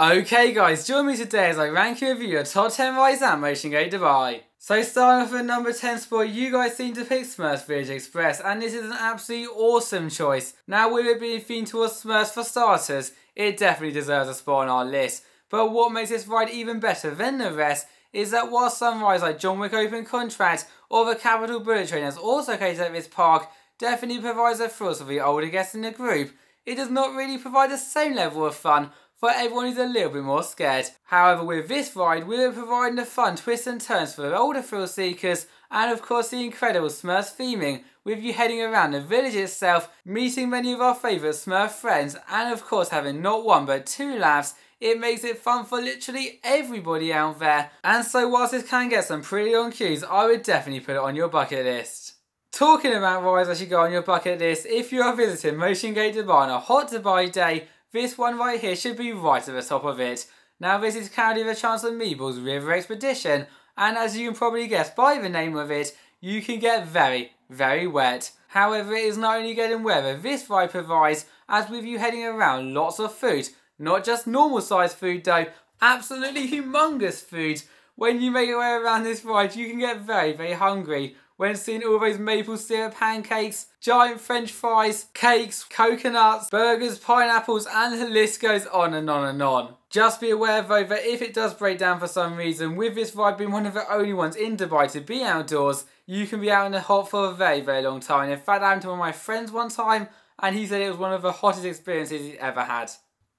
Okay guys, join me today as I rank and review your top 10 rides at Motiongate Dubai. So starting off at number 10 spot, you guys seem to pick Smurfs Village Express, and this is an absolutely awesome choice. Now with it being themed towards Smurfs for starters, it definitely deserves a spot on our list. But what makes this ride even better than the rest is that while some rides like John Wick Open Contract or the Capital Bullet Train that's also located at this park definitely provides a thrill for the older guests in the group, it does not really provide the same level of fun for everyone who's a little bit more scared. However, with this ride, we're providing the fun twists and turns for the older thrill seekers, and of course the incredible Smurfs theming, with you heading around the village itself, meeting many of our favourite Smurf friends, and of course having not one but two laughs. It makes it fun for literally everybody out there. And so whilst this can get some pretty long cues, I would definitely put it on your bucket list. Talking about rides that should go on your bucket list, if you are visiting Motiongate Dubai on a hot Dubai day, this one right here should be right at the top of it. Now this is Cloudy with a Chance of Meatballs: River Expedition, and as you can probably guess by the name of it, you can get very, very wet. However, it is not only getting weather this ride provides, as with you heading around lots of food. Not just normal sized food though, absolutely humongous food. When you make your way around this ride, you can get very, very hungry. When seeing all those maple syrup pancakes, giant french fries, cakes, coconuts, burgers, pineapples, and the list goes on and on and on. Just be aware though that if it does break down for some reason, with this ride being one of the only ones in Dubai to be outdoors, you can be out in the hot for a very, very long time. In fact, I went to one of my friends one time and he said it was one of the hottest experiences he's ever had.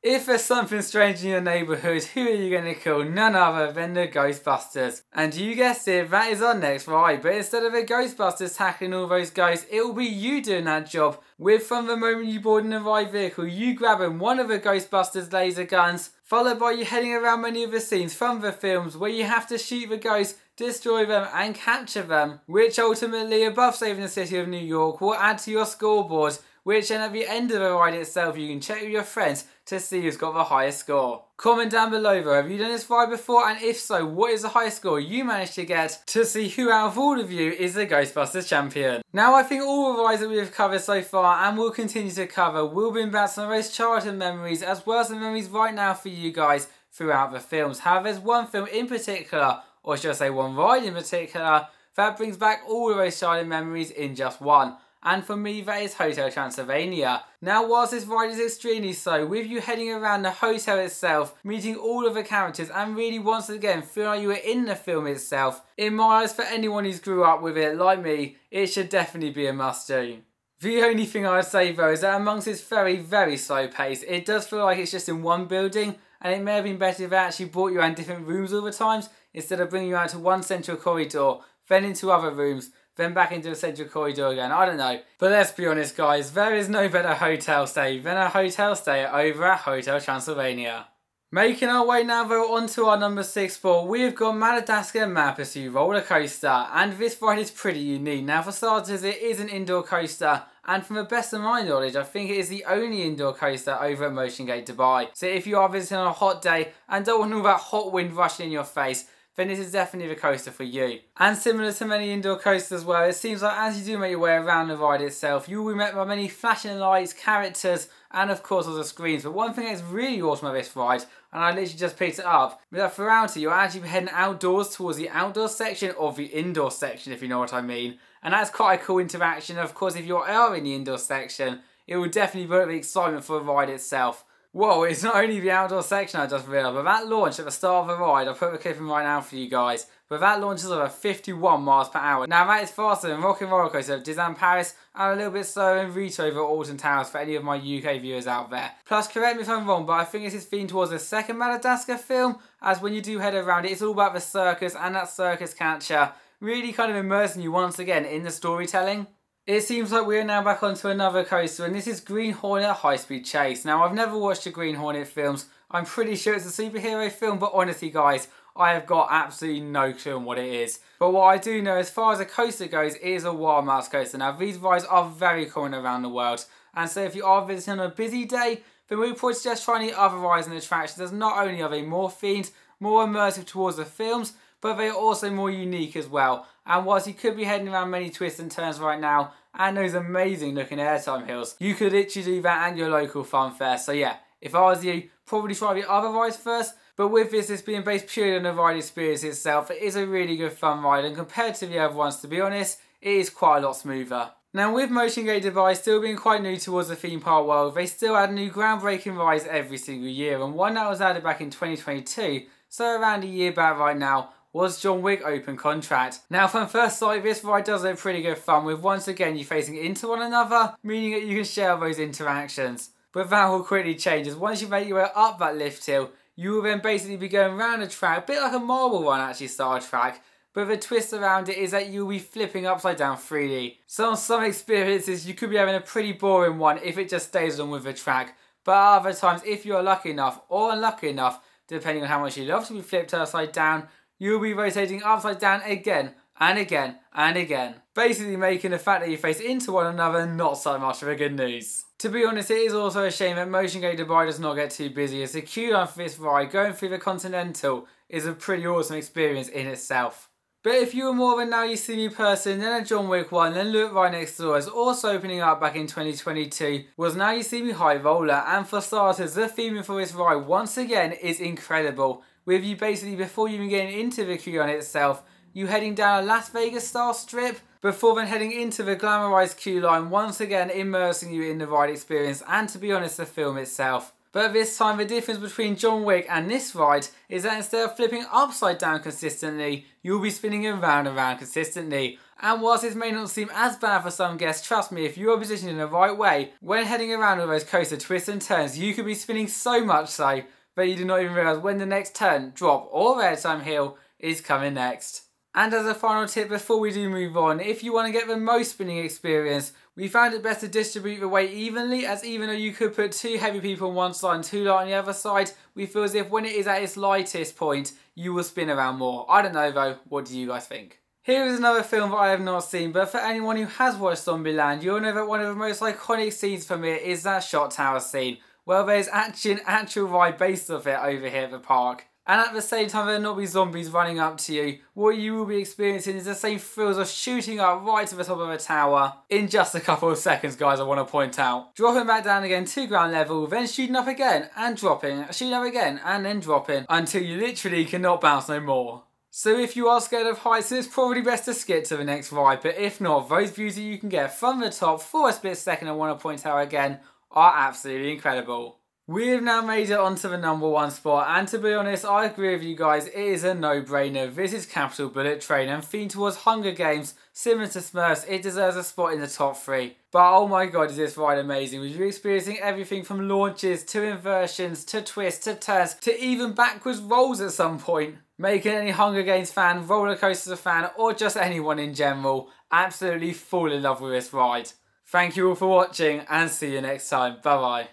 If there's something strange in your neighbourhood, who are you going to call? None other than the Ghostbusters. And you guessed it, that is our next ride, but instead of the Ghostbusters tackling all those ghosts, it will be you doing that job, with from the moment you board in the ride vehicle, you grabbing one of the Ghostbusters laser guns, followed by you heading around many of the scenes from the films where you have to shoot the ghosts, destroy them and capture them, which ultimately, above saving the city of New York, will add to your scoreboard, which then at the end of the ride itself you can check with your friends to see who's got the highest score. Comment down below though, have you done this ride before, and if so, what is the highest score you managed to get, to see who out of all of you is the Ghostbusters champion. Now I think all the rides that we have covered so far, and will continue to cover, will bring back some of those childhood memories as well as some memories right now for you guys throughout the films. However, there's one film in particular, or should I say one ride in particular, that brings back all of those childhood memories in just one. And for me that is Hotel Transylvania. Now whilst this ride is extremely slow, with you heading around the hotel itself, meeting all of the characters and really once again feeling like you were in the film itself, in my eyes for anyone who's grew up with it like me, it should definitely be a must do. The only thing I'd say though is that amongst its very, very slow pace, it does feel like it's just in one building, and it may have been better if they actually brought you around different rooms all the times, instead of bringing you out to one central corridor, then into other rooms, then back into a central corridor again, I don't know. But let's be honest guys, there is no better hotel stay than a hotel stay over at Hotel Transylvania. Making our way now though onto our number 6 spot, we've got Madagascar Mad Pursuit Roller Coaster, and this ride is pretty unique. Now for starters, it is an indoor coaster, and from the best of my knowledge, I think it is the only indoor coaster over at Motiongate Dubai. So if you are visiting on a hot day and don't want all that hot wind rushing in your face, then this is definitely the coaster for you. And similar to many indoor coasters as well, it seems like as you do make your way around the ride itself, you will be met by many flashing lights, characters, and of course all the screens. But one thing that's really awesome about this ride, and I literally just picked it up, is that throughout it, you're actually heading outdoors towards the outdoor section or the indoor section, if you know what I mean. And that's quite a cool interaction. Of course, if you are in the indoor section, it will definitely build up the excitement for the ride itself. Whoa, it's not only the outdoor section I just realised, but that launch at the start of the ride, I'll put the clip in right now for you guys, but that launches over 51 miles per hour. Now that is faster than Rockin' Roller Coaster at Disneyland Paris, and a little bit slower than Rita over Alton Towers for any of my UK viewers out there. Plus, correct me if I'm wrong, but I think this is themed towards the second Madagascar film, as when you do head around it, it's all about the circus and that circus catcher, really kind of immersing you once again in the storytelling. It seems like we are now back onto another coaster, and this is Green Hornet: High Speed Chase. Now I've never watched the Green Hornet films, I'm pretty sure it's a superhero film, but honestly guys, I have got absolutely no clue on what it is. But what I do know as far as a coaster goes, it is a wild mouse coaster. Now these rides are very common around the world, and so if you are visiting on a busy day, then we would suggest trying the other rides and attractions, as not only are they more themed, more immersive towards the films, but they are also more unique as well. And whilst you could be heading around many twists and turns right now, and those amazing looking airtime hills, you could literally do that at your local fun fair. So yeah, if I was you, probably try the other rides first. But with this being based purely on the ride experience itself, it is a really good fun ride, and compared to the other ones, to be honest, it is quite a lot smoother. Now with Motiongate Dubai still being quite new towards the theme park world, they still add new groundbreaking rides every single year, and one that was added back in 2022, so around a year back right now, was John Wick: Open Contract. Now from first sight, this ride does look pretty good fun, with once again you facing into one another, meaning that you can share those interactions. But that will quickly change, as once you make your way up that lift hill, you will then basically be going round a track, a bit like a Marble Run actually style track, but the twist around it is that you'll be flipping upside down 3D. So on some experiences you could be having a pretty boring one if it just stays along with the track, but other times if you're lucky enough, or unlucky enough, depending on how much you love to be flipped upside down, you'll be rotating upside down again, and again, and again. Basically making the fact that you face into one another not so much of a good news. To be honest, it is also a shame that Motiongate Dubai does not get too busy, as the queue line for this ride going through the Continental is a pretty awesome experience in itself. But if you were more of a Now You See Me person, then a John Wick one, then look right next door, as also opening up back in 2022 was Now You See Me High Roller, and for starters the theming for this ride once again is incredible, with you basically before you even getting into the queue on itself, you heading down a Las Vegas style strip, before then heading into the glamorised queue line, once again immersing you in the ride experience and, to be honest, the film itself. But this time the difference between John Wick and this ride is that instead of flipping upside down consistently, you'll be spinning around and around consistently. And whilst this may not seem as bad for some guests, trust me, if you are positioned in the right way, when heading around with those coaster twists and turns, you could be spinning so much so that you do not even realise when the next turn, drop or airtime hill is coming next. And as a final tip before we do move on, if you want to get the most spinning experience, we found it best to distribute the weight evenly, as even though you could put two heavy people on one side and two light on the other side, we feel as if when it is at its lightest point, you will spin around more. I don't know though, what do you guys think? Here is another film that I have not seen, but for anyone who has watched Zombieland, you'll know that one of the most iconic scenes from it is that Shark Tower scene. Well, there's actually an actual ride based off it over here at the park. And at the same time, there'll not be zombies running up to you. What you will be experiencing is the same thrills of shooting up right to the top of a tower in just a couple of seconds, guys, I want to point out. Dropping back down again to ground level, then shooting up again and dropping, shooting up again and then dropping, until you literally cannot bounce no more. So if you are scared of heights, it's probably best to skip to the next ride, but if not, those views that you can get from the top for a split second, I want to point out again, are absolutely incredible. We have now made it onto the number one spot, and to be honest, I agree with you guys, it is a no-brainer. This is Capital Bullet Train, and themed towards Hunger Games, similar to Smurfs, it deserves a spot in the top three. But oh my god, is this ride amazing, with you experiencing everything from launches, to inversions, to twists, to turns, to even backwards rolls at some point. Making any Hunger Games fan, roller coaster fan, or just anyone in general, absolutely fall in love with this ride. Thank you all for watching, and see you next time. Bye bye.